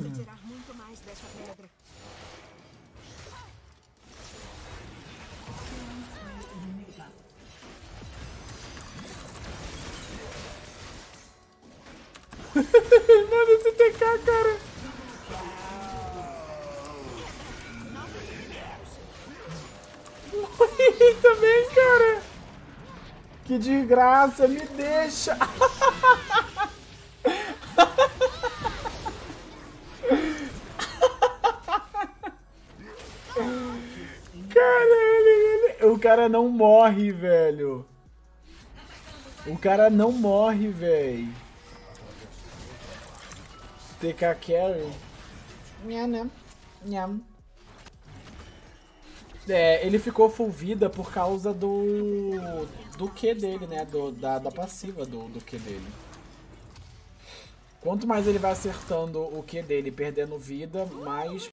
precisa tirar muito mais dessa pedra. Mano, esse TK, cara. Morri também, cara. Que desgraça, me deixa. O cara não morre, velho. O cara não morre, velho. TK Carry. Nham, nham. É, ele ficou full vida por causa do Q dele, né? Da passiva do Q dele. Quanto mais ele vai acertando o Q dele, perdendo vida, mais